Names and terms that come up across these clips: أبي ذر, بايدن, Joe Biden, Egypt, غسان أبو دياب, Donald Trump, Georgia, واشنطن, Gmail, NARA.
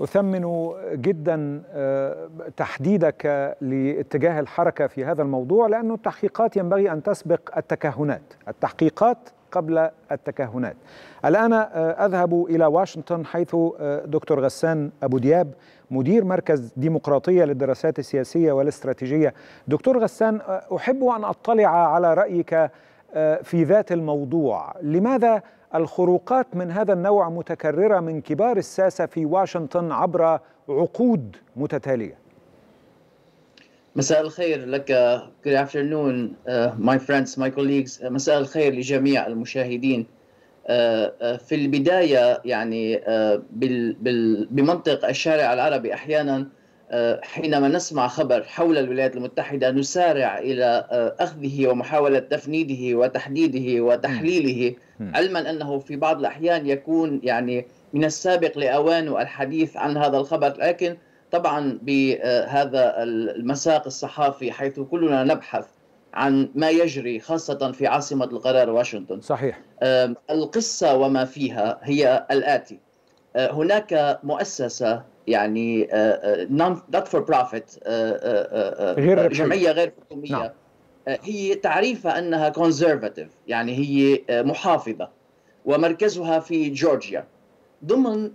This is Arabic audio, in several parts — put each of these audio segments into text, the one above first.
أثمن جدا تحديدك لاتجاه الحركة في هذا الموضوع، لأن التحقيقات ينبغي أن تسبق التكهنات، التحقيقات قبل التكهنات. الآن أذهب إلى واشنطن حيث دكتور غسان أبو دياب مدير مركز ديمقراطية للدراسات السياسية والاستراتيجية. دكتور غسان، أحب أن أطلع على رأيك في ذات الموضوع. لماذا الخروقات من هذا النوع متكررة من كبار الساسة في واشنطن عبر عقود متتالية؟ مساء الخير لك. Good afternoon my friends, my colleagues. مساء الخير لجميع المشاهدين. في البداية يعني بمنطق الشارع العربي أحيانا حينما نسمع خبر حول الولايات المتحدة نسارع إلى أخذه ومحاولة تفنيده وتحديده وتحليله، علما أنه في بعض الأحيان يكون يعني من السابق لأوانه الحديث عن هذا الخبر. لكن طبعا بهذا المساق الصحافي حيث كلنا نبحث عن ما يجري خاصة في عاصمة القرار واشنطن. صحيح. القصة وما فيها هي الآتي. هناك مؤسسة يعني Not For Profit، جمعية غير حكومية. نعم. هي تعريفها أنها conservative، يعني هي محافظة، ومركزها في جورجيا ضمن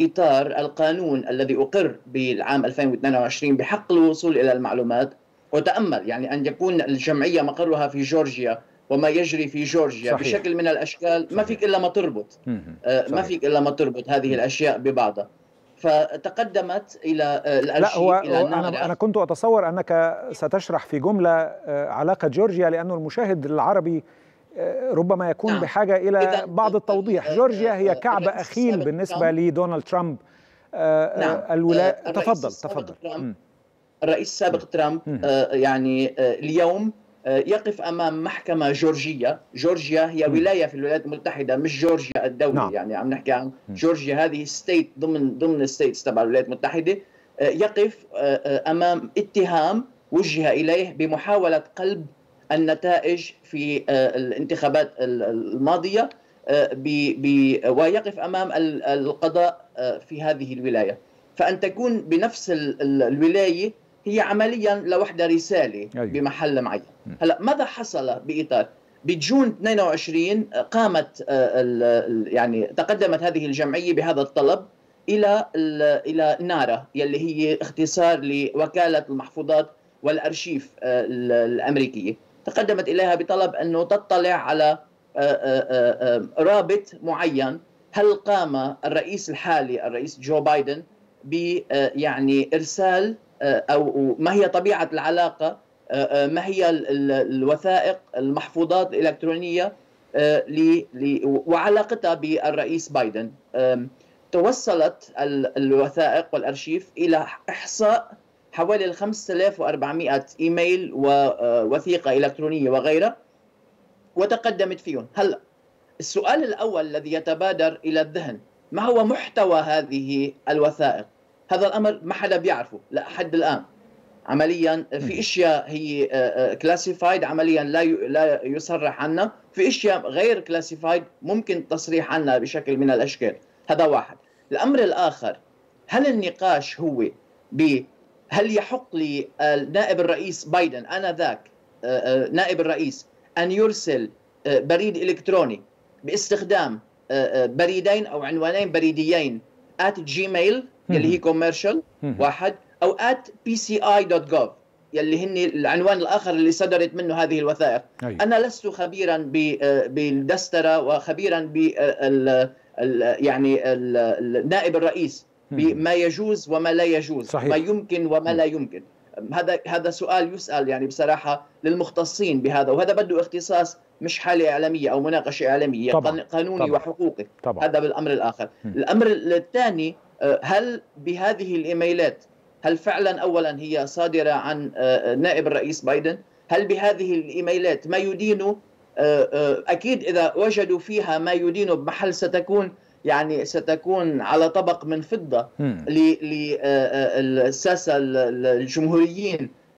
إطار القانون الذي أقر بالعام 2022 بحق الوصول إلى المعلومات. وتأمل يعني أن يكون الجمعية مقرها في جورجيا وما يجري في جورجيا. صحيح. بشكل من الأشكال. صحيح. ما فيك إلا ما تربط ما فيك إلا ما تربط هذه الأشياء ببعضها. فتقدمت إلى أنا كنت أتصور أنك ستشرح في جملة علاقة جورجيا، لأنه المشاهد العربي ربما يكون بحاجة إلى بعض التوضيح. جورجيا هي كعب أخيل بالنسبة لدونالد ترامب. تفضل. الرئيس السابق ترامب يعني اليوم يقف أمام محكمة جورجية. جورجيا هي ولاية في الولايات المتحدة، مش جورجيا الدولة. نعم. يعني عم نحكي عن جورجيا هذه ستيت ضمن الستيتس تبع الولايات المتحدة. يقف أمام اتهام وجه إليه بمحاولة قلب النتائج في الانتخابات الماضية، ويقف أمام القضاء في هذه الولاية. فأن تكون بنفس الولاية هي عمليا لوحدة رسالة. أيوة. بمحل معين. هلا ماذا حصل بإطار بجون 22؟ قامت يعني تقدمت هذه الجمعية بهذا الطلب إلى نارا، يلي هي اختصار لوكالة المحفوظات والأرشيف الأمريكية. تقدمت إليها بطلب أنه تطلع على رابط معين. هل قام الرئيس الحالي الرئيس جو بايدن ب يعني إرسال أو ما هي طبيعة العلاقة، ما هي الوثائق المحفوظات الإلكترونية وعلاقتها بالرئيس بايدن؟ توصلت الوثائق والأرشيف إلى إحصاء حوالي 5400 إيميل ووثيقة إلكترونية وغيرها، وتقدمت فيهم. هلا السؤال الأول الذي يتبادر إلى الذهن، ما هو محتوى هذه الوثائق؟ هذا الأمر ما حدا بيعرفه لحد الآن. عمليا في أشياء هي كلاسيفايد عمليا لا يصرح عنها، في أشياء غير كلاسيفايد ممكن التصريح عنها بشكل من الأشكال. هذا واحد. الأمر الآخر، هل النقاش هو هل يحق لنائب الرئيس بايدن آنذاك نائب الرئيس أن يرسل بريد إلكتروني باستخدام بريدين أو عنوانين بريديين @gmail يلي هي كوميرشال واحد، أو @pci.gov يلي هن العنوان الآخر اللي صدرت منه هذه الوثائق. أيوة. أنا لست خبيرا بالدسترة وخبيرا يعني نائب الرئيس بما يجوز وما لا يجوز. صحيح. ما يمكن وما لا يمكن. هذا سؤال يسأل يعني بصراحة للمختصين بهذا، وهذا بده اختصاص مش حالة إعلامية أو مناقشة إعلامية. طبعًا. قانوني. طبعًا. وحقوقي. طبعًا. هذا بالأمر الآخر. الأمر الثاني، هل بهذه الإيميلات هل فعلا أولا هي صادرة عن نائب الرئيس بايدن؟ هل بهذه الإيميلات ما يدين؟ أكيد إذا وجدوا فيها ما يدين بمحل ستكون يعني ستكون على طبق من فضة للساسة الجمهوريين